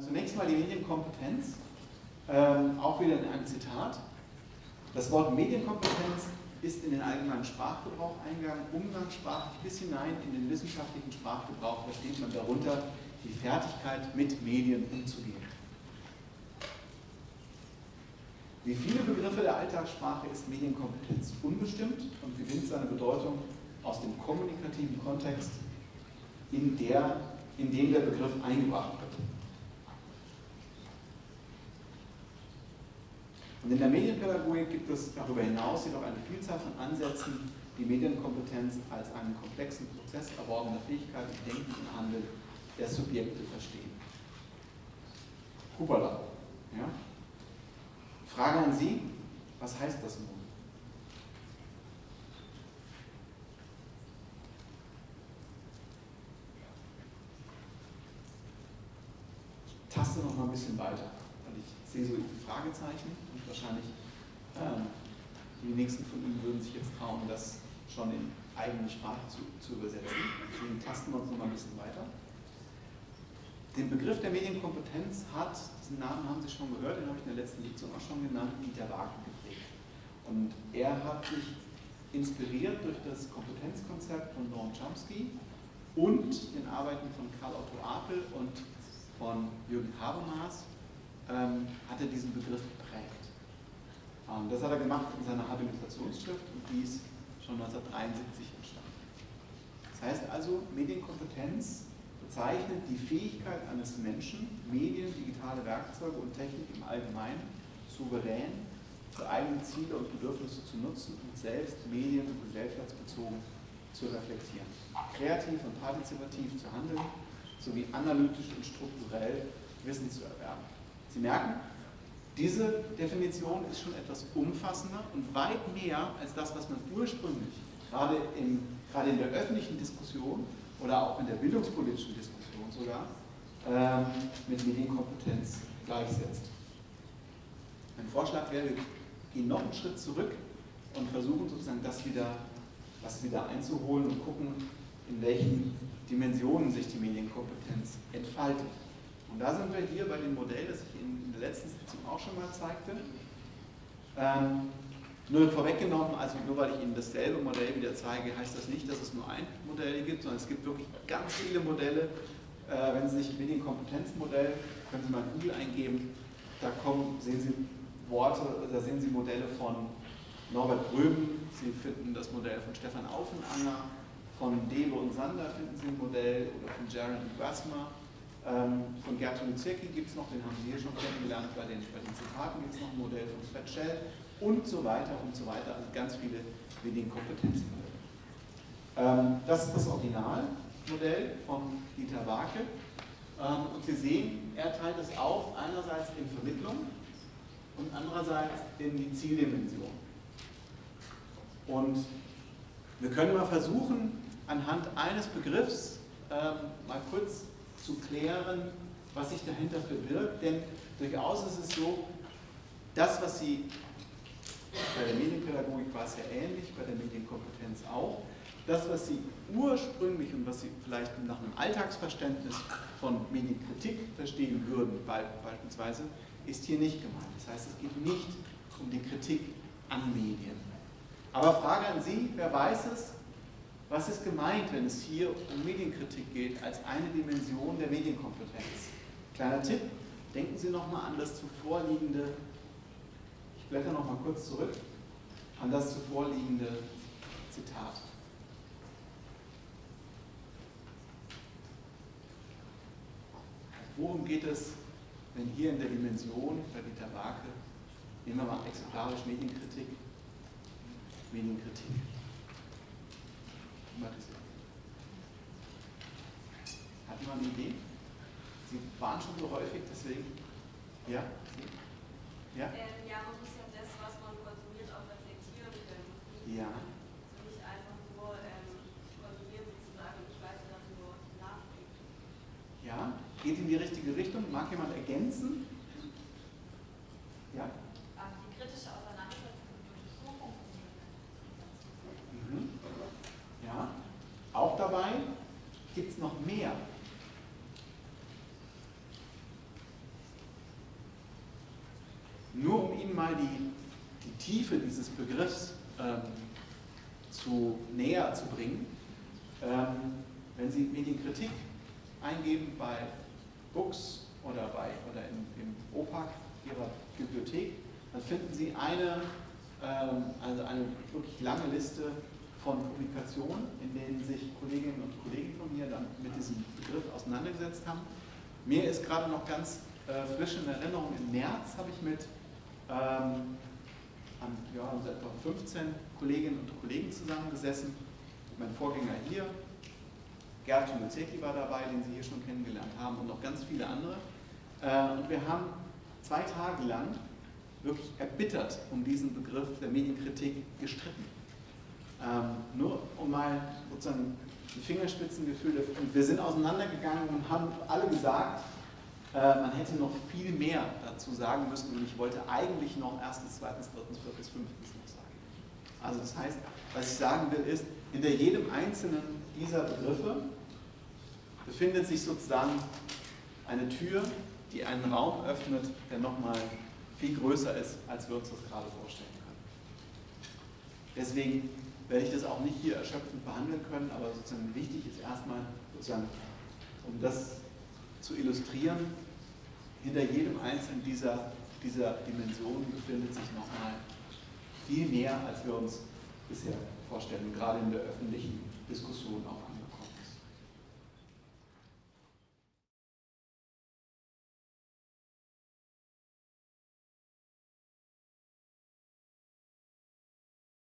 Zunächst mal die Medienkompetenz, auch wieder in einem Zitat. Das Wort Medienkompetenz ist in den allgemeinen Sprachgebrauch eingegangen, umgangssprachlich bis hinein in den wissenschaftlichen Sprachgebrauch versteht man darunter die Fertigkeit, mit Medien umzugehen. Wie viele Begriffe der Alltagssprache ist Medienkompetenz unbestimmt und gewinnt seine Bedeutung aus dem kommunikativen Kontext, in dem der Begriff eingebracht wird. Und in der Medienpädagogik gibt es darüber hinaus jedoch eine Vielzahl von Ansätzen, die Medienkompetenz als einen komplexen Prozess erworbener Fähigkeiten, Denken und Handeln der Subjekte verstehen. Hubala, ja? Frage an Sie, was heißt das nun? Taste noch mal ein bisschen weiter. Ich sehe so die Fragezeichen und wahrscheinlich die nächsten von Ihnen würden sich jetzt trauen, das schon in eigene Sprache zu übersetzen. Deswegen tasten wir uns noch mal ein bisschen weiter. Den Begriff der Medienkompetenz hat, diesen Namen haben Sie schon gehört, den habe ich in der letzten Lektion auch schon genannt, Dieter Wagen geprägt. Und er hat sich inspiriert durch das Kompetenzkonzept von Noam Chomsky und den Arbeiten von Karl-Otto Apel und von Jürgen Habermas, hat er diesen Begriff geprägt. Das hat er gemacht in seiner Habilitationsschrift und die ist schon 1973 entstanden. Das heißt also, Medienkompetenz bezeichnet die Fähigkeit eines Menschen, Medien, digitale Werkzeuge und Technik im Allgemeinen souverän für eigene Ziele und Bedürfnisse zu nutzen und selbst medien- und gesellschaftsbezogen zu reflektieren, kreativ und partizipativ zu handeln, sowie analytisch und strukturell Wissen zu erwerben. Sie merken, diese Definition ist schon etwas umfassender und weit mehr als das, was man ursprünglich gerade in der öffentlichen Diskussion oder auch in der bildungspolitischen Diskussion sogar mit Medienkompetenz gleichsetzt. Mein Vorschlag wäre, wir gehen noch einen Schritt zurück und versuchen sozusagen das wieder einzuholen und gucken, in welchen Dimensionen sich die Medienkompetenz entfaltet. Und da sind wir hier bei dem Modell, das ich in der letzten Sitzung auch schon mal zeigte. Nur vorweggenommen, also nur weil ich Ihnen dasselbe Modell wieder zeige, heißt das nicht, dass es nur ein Modell gibt, sondern es gibt wirklich ganz viele Modelle. Wenn Sie sich Medienkompetenzmodell, können Sie mal Google eingeben, da sehen Sie Modelle von Norbert Brüben, Sie finden das Modell von Stefan Aufenanger, von Dewe und Sander finden Sie ein Modell oder von Jared Gusmer. Von Gertrud Zirki gibt es noch, den haben Sie hier schon kennengelernt, bei den Zitaten gibt es noch ein Modell von Fretschel und so weiter und so weiter, also ganz viele Medienkompetenzmodelle. Das ist das Originalmodell von Dieter Waake und Sie sehen, er teilt es auf, einerseits in Vermittlung und andererseits in die Zieldimension. Und wir können mal versuchen, anhand eines Begriffs mal kurz zu klären, was sich dahinter verbirgt, denn durchaus ist es so, das, was Sie, bei der Medienpädagogik war es ja ähnlich, bei der Medienkompetenz auch, das, was Sie ursprünglich und was Sie vielleicht nach einem Alltagsverständnis von Medienkritik verstehen würden, beispielsweise, ist hier nicht gemeint. Das heißt, es geht nicht um die Kritik an Medien. Aber Frage an Sie, wer weiß es? Was ist gemeint, wenn es hier um Medienkritik geht, als eine Dimension der Medienkompetenz? Kleiner Tipp, denken Sie nochmal an das zuvorliegende, ich blätter nochmal kurz zurück, an das zuvorliegende Zitat. Worum geht es, wenn hier in der Dimension, bei Dieter Waake, nehmen wir mal exemplarisch Medienkritik. Hat jemand eine Idee? Sie waren schon so häufig, deswegen. Ja? Ja? Ja, man muss ja das, was man konsumiert, auch reflektieren können. Ja. Also nicht einfach nur konsumieren sozusagen und weiter darüber nachdenken. Ja, geht in die richtige Richtung. Mag jemand ergänzen? Ja? Die kritische Auseinandersetzung und Untersuchung. Mhm. Ja, auch dabei gibt es noch mehr. Ihnen mal die Tiefe dieses Begriffs näher zu bringen. Wenn Sie Medienkritik eingeben bei Books oder, im OPAK Ihrer Bibliothek, dann finden Sie eine wirklich lange Liste von Publikationen, in denen sich Kolleginnen und Kollegen von mir dann mit diesem Begriff auseinandergesetzt haben. Mir ist gerade noch ganz frisch in Erinnerung, im März habe ich mit etwa 15 Kolleginnen und Kollegen zusammengesessen. Mein Vorgänger hier, Gert Mützeki, war dabei, den Sie hier schon kennengelernt haben, und noch ganz viele andere. Und wir haben 2 Tage lang wirklich erbittert um diesen Begriff der Medienkritik gestritten. Nur um mal sozusagen die Fingerspitzengefühle, und wir sind auseinandergegangen und haben alle gesagt, man hätte noch viel mehr dazu sagen müssen, und ich wollte eigentlich noch erstens, zweitens, drittens, viertens, fünftens noch sagen. Also das heißt, was ich sagen will ist, hinter jedem einzelnen dieser Begriffe befindet sich sozusagen eine Tür, die einen Raum öffnet, der nochmal viel größer ist, als wir uns das gerade vorstellen können. Deswegen werde ich das auch nicht hier erschöpfend behandeln können, aber sozusagen wichtig ist erstmal, sozusagen, um das zu illustrieren, hinter jedem einzelnen dieser Dimensionen befindet sich nochmal viel mehr, als wir uns bisher vorstellen, gerade in der öffentlichen Diskussion auch an.